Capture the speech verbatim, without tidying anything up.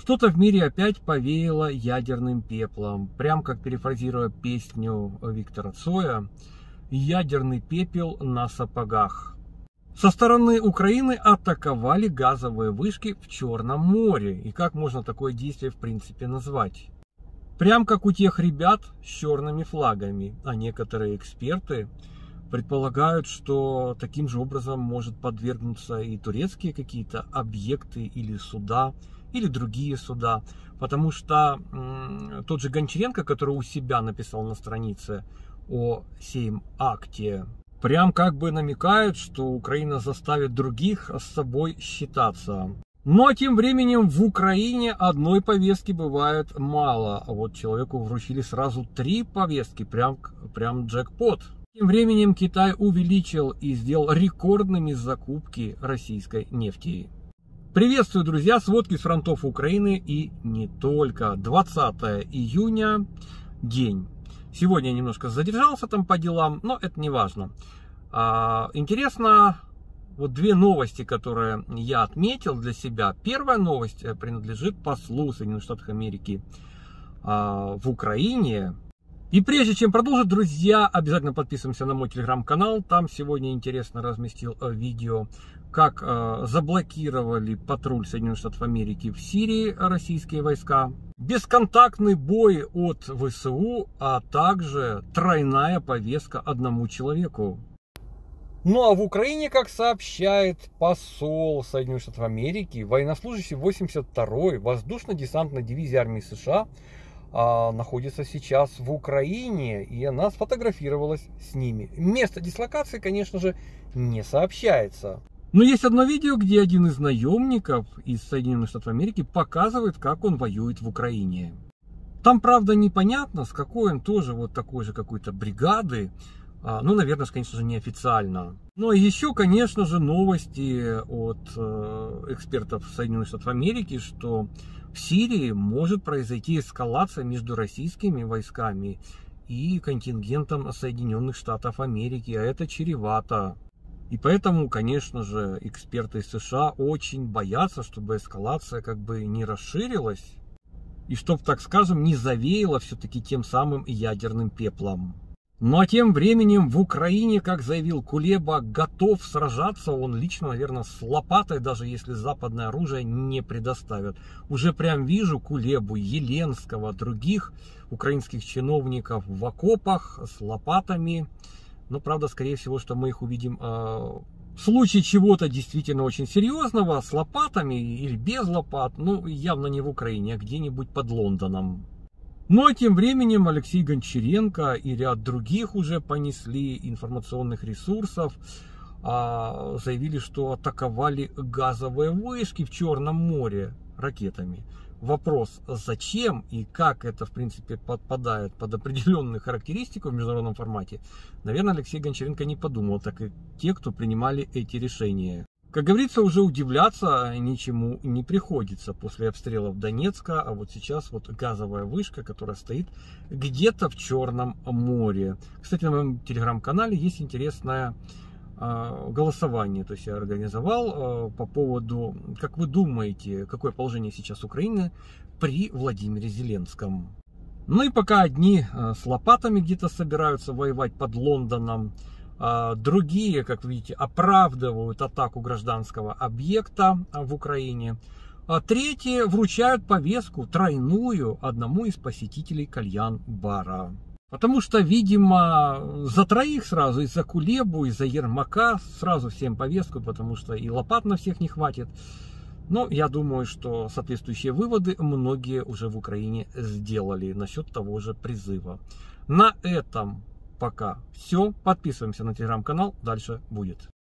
Что-то в мире опять повеяло ядерным пеплом. Прям как перефразируя песню Виктора Цоя, ядерный пепел на сапогах. Со стороны Украины атаковали газовые вышки в Черном море. И как можно такое действие в принципе назвать? Прям как у тех ребят с черными флагами. А некоторые эксперты предполагают, что таким же образом может подвергнуться и турецкие какие-то объекты или суда, или другие суда. Потому что м-м, тот же Гончаренко, который у себя написал на странице о Сейм-Акте, прям как бы намекает, что Украина заставит других с собой считаться. Но тем временем в Украине одной повестки бывает мало. А вот человеку вручили сразу три повестки, прям, прям джекпот. Тем временем Китай увеличил и сделал рекордными закупки российской нефти. Приветствую, друзья, сводки с фронтов Украины и не только. двадцатое июня, день. Сегодня я немножко задержался там по делам, но это не важно. А, интересно, вот две новости, которые я отметил для себя. Первая новость принадлежит послу Соединенных Штатов Америки а, в Украине. И прежде чем продолжить, друзья, обязательно подписываемся на мой телеграм-канал. Там сегодня интересно разместил видео, как э, заблокировали патруль Соединенных Штатов Америки в Сирии российские войска. Бесконтактный бой от ВСУ, а также тройная повестка одному человеку. Ну а в Украине, как сообщает посол Соединенных Штатов Америки, военнослужащий восемьдесят второй воздушно-десантной дивизии армии США находится сейчас в Украине, и она сфотографировалась с ними. Место дислокации, конечно же, не сообщается. Но есть одно видео, где один из наемников из Соединенных Штатов Америки показывает, как он воюет в Украине. Там, правда, непонятно, с какой он тоже вот такой же какой-то бригады. Ну, наверное, конечно же, неофициально. Ну, и еще, конечно же, новости от э, экспертов Соединенных Штатов Америки, что в Сирии может произойти эскалация между российскими войсками и контингентом Соединенных Штатов Америки, а это чревато. И поэтому, конечно же, эксперты США очень боятся, чтобы эскалация как бы не расширилась и чтобы, так скажем, не завеяло все-таки тем самым ядерным пеплом. Ну а тем временем в Украине, как заявил Кулеба, готов сражаться он лично, наверное, с лопатой, даже если западное оружие не предоставят. Уже прям вижу Кулебу, Еленского, других украинских чиновников в окопах с лопатами. Но, правда, скорее всего, что мы их увидим э, в случае чего-то действительно очень серьезного, с лопатами или без лопат, ну, явно не в Украине, а где-нибудь под Лондоном. Ну а тем временем Алексей Гончаренко и ряд других уже понесли информационных ресурсов, заявили, что атаковали газовые вышки в Черном море ракетами. Вопрос, зачем и как это, в принципе, подпадает под определенную характеристику в международном формате, наверное, Алексей Гончаренко не подумал, так и те, кто принимали эти решения. Как говорится, уже удивляться ничему не приходится после обстрелов Донецка, а вот сейчас вот газовая вышка, которая стоит где-то в Черном море. Кстати, на моем телеграм-канале есть интересное э, голосование, то есть я организовал э, по поводу, как вы думаете, какое положение сейчас Украины при Владимире Зеленском. Ну и пока одни э, с лопатами где-то собираются воевать под Лондоном, другие, как вы видите, оправдывают атаку гражданского объекта в Украине. А третьи вручают повестку тройную одному из посетителей кальян-бара. Потому что, видимо, за троих сразу, и за Кулебу, и за Ермака сразу всем повестку, потому что и лопат на всех не хватит. Но я думаю, что соответствующие выводы многие уже в Украине сделали насчет того же призыва. На этом пока все. Подписываемся на телеграм-канал. Дальше будет.